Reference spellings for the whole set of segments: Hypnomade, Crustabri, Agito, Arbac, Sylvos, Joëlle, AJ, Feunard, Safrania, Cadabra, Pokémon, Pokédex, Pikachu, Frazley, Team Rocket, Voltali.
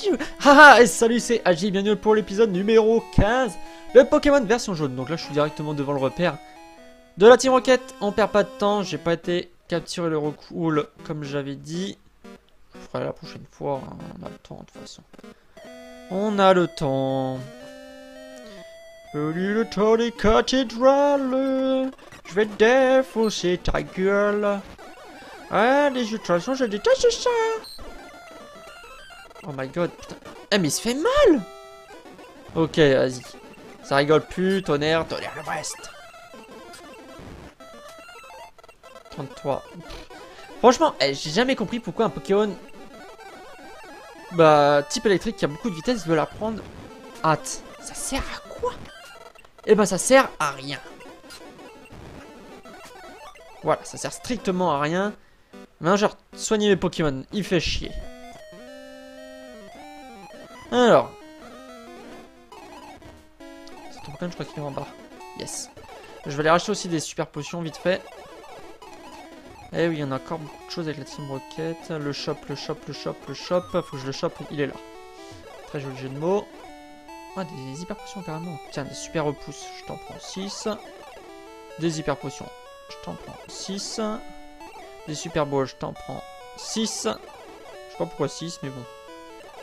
Pikachu. Haha, et salut, c'est AJ, bienvenue pour l'épisode numéro 15, le Pokémon version jaune. Donc là, je suis directement devant le repère de la Team Rocket. On perd pas de temps, j'ai pas été capturer le recool comme j'avais dit. Je ferai la prochaine fois, hein. On a le temps de toute façon. On a le temps. Le temps des cathédrales. Je vais défausser ta gueule. Ah, les ultrasons, je déteste ça. Oh my god, putain. Eh, mais il se fait mal. Ok, vas-y. Ça rigole plus, tonnerre, tonnerre le reste. 33. Franchement, j'ai jamais compris pourquoi un Pokémon type électrique qui a beaucoup de vitesse veut la prendre hâte. Ça sert à quoi? Eh ben, ça sert à rien. Voilà, ça sert strictement à rien. Maintenant, genre, soigner mes Pokémon, il fait chier. Alors. C'est ton Pokémon, je crois qu'il est en bas. Yes. Je vais aller racheter aussi des super potions, vite fait. Eh oui, il y en a encore beaucoup de choses avec la Team Rocket. Le shop, le shop, le shop, le shop. Faut que je le chope, il est là. Très joli jeu de mots. Ah, des hyper potions carrément. Tiens, des super repousses, je t'en prends 6. Des hyper potions, je t'en prends 6. Des super balles, je t'en prends 6. Je sais pas pourquoi 6, mais bon.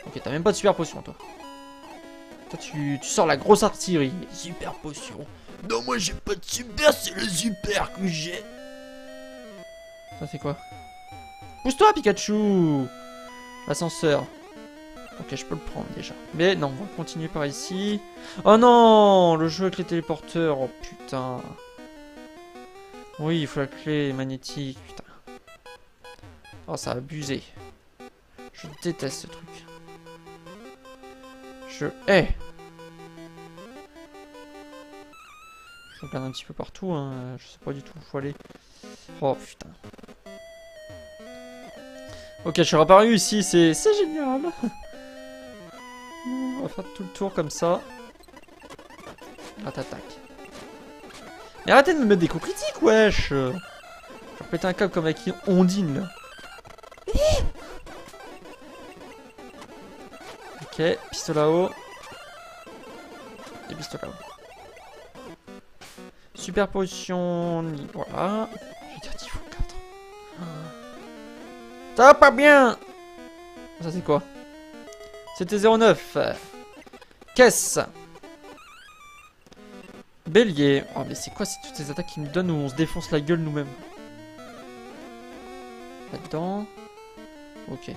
Ok, t'as même pas de super potion, toi. Toi, tu sors la grosse artillerie. Les super potions. Non, moi, j'ai pas de super, c'est le super que j'ai. Ça, c'est quoi? Pousse-toi, Pikachu! L'ascenseur. Ok, je peux le prendre déjà. Mais non, on va continuer par ici. Oh non! Le jeu avec les téléporteurs. Oh putain. Oui, il faut la clé magnétique. Putain. Oh, ça a abusé. Je déteste ce truc. Je hais. Je regarde un petit peu partout. Hein. Je sais pas du tout où faut aller. Oh putain. Ok, je suis reparu ici, c'est génial. On va faire tout le tour comme ça. Ratatac. Mais arrêtez de me mettre des coups critiques, wesh. Je vais péter un câble comme avec une ondine là. Ok, pistolet à eau. Et pistolet à eau. Super potion. Voilà. J'ai dit 4. Ça va pas bien. Ça c'est quoi? C'était 09. Caisse. Bélier. Oh mais c'est quoi toutes ces attaques qui nous donnent où on se défonce la gueule nous-mêmes? Là-dedans. Ok.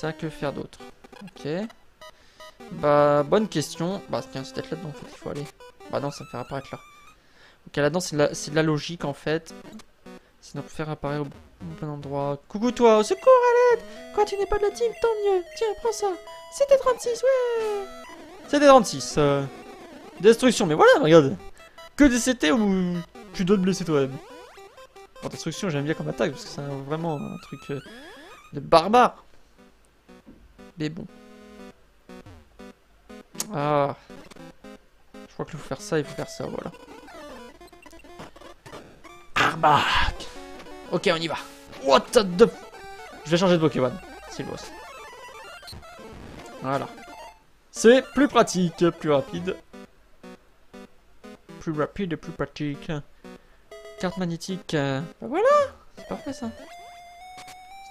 Ça que faire d'autre? Ok. Bah, bonne question. Bah, tiens, c'est peut-être là-dedans en fait qu'il faut aller. Bah, non, ça me fait apparaître là. Ok, là-dedans, c'est de la logique en fait. C'est de nous faire apparaître au bon endroit. Coucou toi, au secours, à l'aide! Quoi, tu n'es pas de la team, tant mieux! Tiens, prends ça! C'était 36, ouais! C'était 36. Destruction, mais voilà, regarde! Que des CT ou tu dois te blesser toi-même. Bon, destruction, j'aime bien comme attaque parce que c'est vraiment un truc de barbare. Mais bon. Ah. Je crois qu'il faut faire ça, il faut faire ça, voilà. Arbac. Ok, on y va. What the... Je vais changer de Pokémon. Sylvos. Voilà. C'est plus pratique, plus rapide. Plus rapide et plus pratique. Carte magnétique. Ben voilà. C'est parfait ça.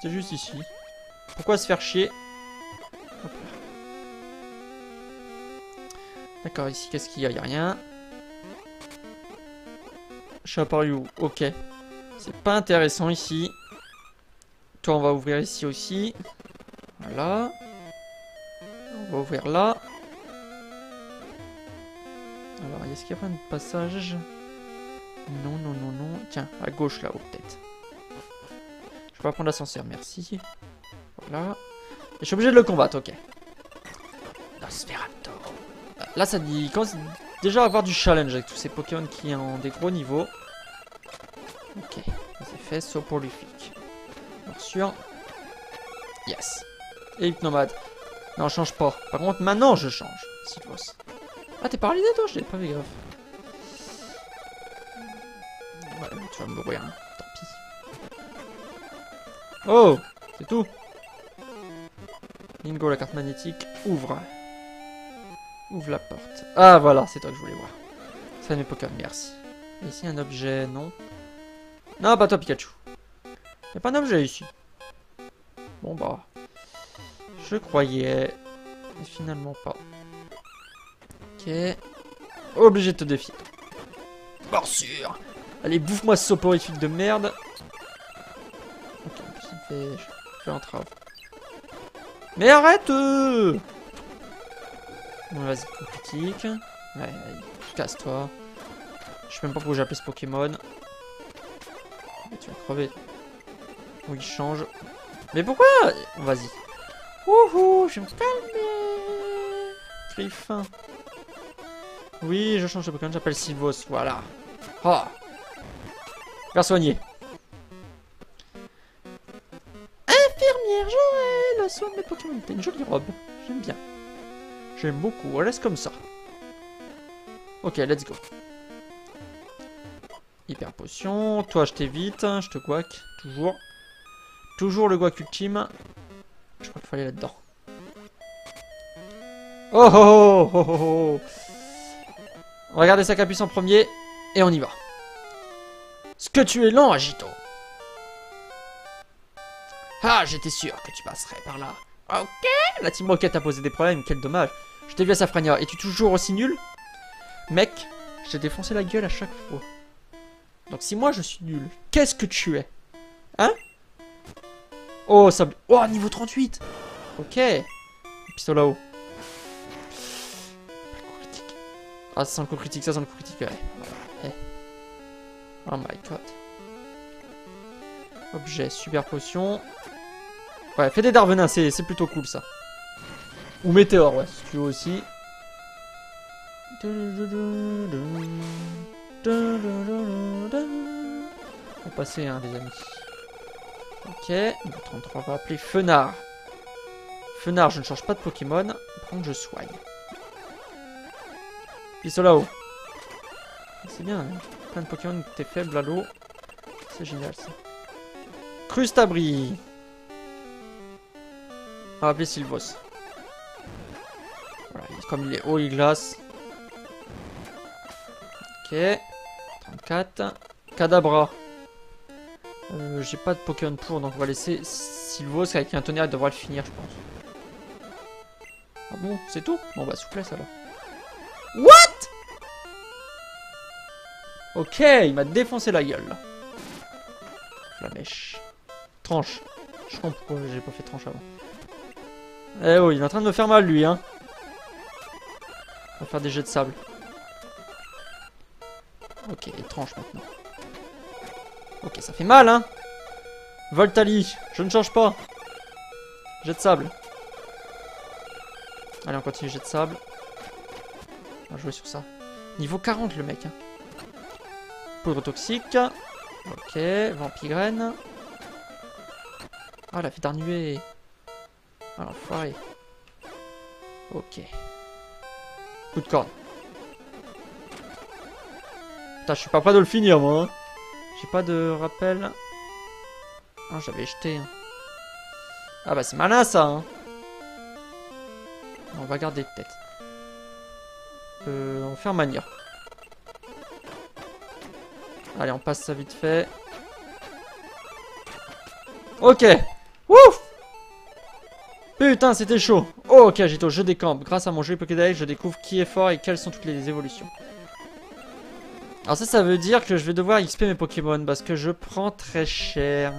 C'était juste ici. Pourquoi se faire chier? D'accord, ici, qu'est-ce qu'il y a? Il n'y a rien. Je suis apparu où? Ok. C'est pas intéressant ici. Toi, on va ouvrir ici aussi. Voilà. On va ouvrir là. Alors, est-ce qu'il y a pas de passage? Non, non, non, non. Tiens, à gauche là-haut, peut-être. Je vais pas prendre l'ascenseur, merci. Voilà. Et je suis obligé de le combattre, ok. Nosferatu. Là, ça dit. Commence déjà à avoir du challenge avec tous ces Pokémon qui ont des gros niveaux. Ok, c'est fait, saut pour Lufic. Bien sûr. Yes. Et Hypnomade. Non, je change pas. Par contre, maintenant, je change. Sylvos. Ah, t'es paralysé, toi? Je l'ai pas fait gaffe. Ouais, tu vas mourir, hein. Tant pis. Oh, c'est tout. Bingo, la carte magnétique. Ouvre. Ouvre la porte. Ah, voilà, c'est toi que je voulais voir. Ça n'est Pokémon, merci. Et ici, un objet, non? Non, pas toi, Pikachu. Y'a pas d'objet ici. Bon, bah. Je croyais. Mais finalement pas. Ok. Obligé de te défier. Morsure. Allez, bouffe-moi ce soporifique de merde. Ok, en plus, je fais entrave. Mais arrête Bon, vas-y, critique. Ouais, casse-toi. Je sais même pas pourquoi j'ai appelé ce Pokémon. Mais tu vas crever. Oui, il change. Mais pourquoi? Vas-y. Wouhou, je vais me calmer. Griffin. Oui, je change de Pokémon, j'appelle Sylvos, voilà. Oh. Bien soigné. Infirmière Joëlle, soigne les Pokémon. T'as une jolie robe, j'aime bien. J'aime beaucoup, on laisse comme ça. Ok, let's go. Hyper potion, toi je t'évite, je te guac, toujours. Toujours le guac ultime. Je crois qu'il fallait là-dedans. Oh oh oh oh oh. On va garder sa capuce en premier, et on y va. Ce que tu es lent, Agito. Ah, j'étais sûr que tu passerais par là. Ok, la Team Rocket a posé des problèmes, quel dommage. Je t'ai vu à Safrania, es-tu toujours aussi nul? Mec, je t'ai défoncé la gueule à chaque fois. Donc si moi je suis nul, qu'est-ce que tu es? Hein? Oh, ça... Oh, niveau 38. Ok. Pistolet haut. Ah, ça sent le coup critique, ça sent le coup critique, ouais. Ouais. Oh my god. Objet, super potion. Ouais, fais des darvenins, c'est plutôt cool ça. Ou météore, ouais, si tu veux aussi. On va passer, hein, les amis. Ok, bon, 33, on va appeler Feunard. Feunard, je ne change pas de Pokémon. Par contre, je soigne. Pistolet là-haut. C'est bien, hein. Plein de Pokémon où t'es faible à l'eau. C'est génial ça. Crustabri. On va appeler Sylvos. Voilà, comme il est haut, il glace. Ok. 34. Cadabra. J'ai pas de Pokémon pour, donc on va laisser Sylvos avec un tonnerre, il devra le finir, je pense. Ah bon, c'est tout? Bon bah, souplesse alors. What? Ok, il m'a défoncé la gueule là. Flamèche. Tranche. Je comprends pourquoi j'ai pas fait tranche avant. Eh oh, il est en train de me faire mal lui, hein. On va faire des jets de sable. Ok, tranche maintenant. Ok, ça fait mal, hein. Voltali, je ne change pas. Jet de sable. Allez, on continue, jet de sable. On va jouer sur ça. Niveau 40 le mec. Hein. Poudre toxique. Ok. Vampigraine. Ah la fête d'arnuée. Ah l'enfoiré. Ok. Coup de corne. Putain, je suis pas prêt de le finir moi. Hein. J'ai pas de rappel. Ah j'avais jeté. Hein. Ah bah c'est malin ça. Hein. On va garder peut-être. On va faire manière. Allez, on passe ça vite fait. Ok. Ouf. Putain, c'était chaud. Oh, ok, j'étais au jeu des camps. Grâce à mon jeu Pokédex, je découvre qui est fort et quelles sont toutes les évolutions. Alors ça, ça veut dire que je vais devoir XP mes Pokémon parce que je prends très cher.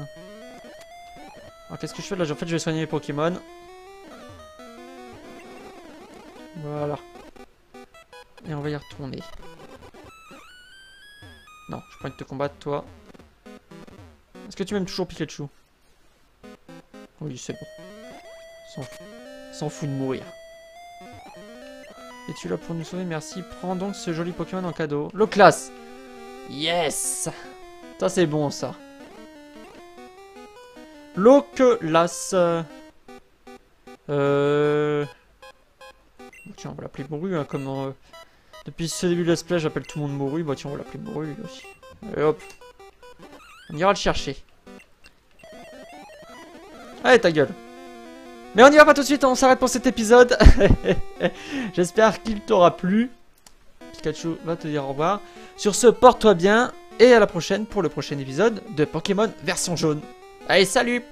Alors qu'est-ce que je fais là? En fait, je vais soigner mes Pokémon. Voilà. Et on va y retourner. Non, je prends que te combattre, toi. Est-ce que tu m'aimes toujours, Pikachu? Oui, c'est bon. S'en fout de mourir. Es-tu là pour nous sauver? Merci. Prends donc ce joli Pokémon en cadeau. Le classe. Yes. Ça, c'est bon, ça. L'Oclasse. Tiens, on va l'appeler Boru, hein, comme... Depuis ce début de let's play, j'appelle tout le monde Boru. Bah tiens, on va l'appeler Boru lui aussi. Allez hop. On ira le chercher. Allez ta gueule. Mais on n'y va pas tout de suite, on s'arrête pour cet épisode. J'espère qu'il t'aura plu. Pikachu va te dire au revoir. Sur ce, porte-toi bien et à la prochaine pour le prochain épisode de Pokémon version jaune. Allez, salut!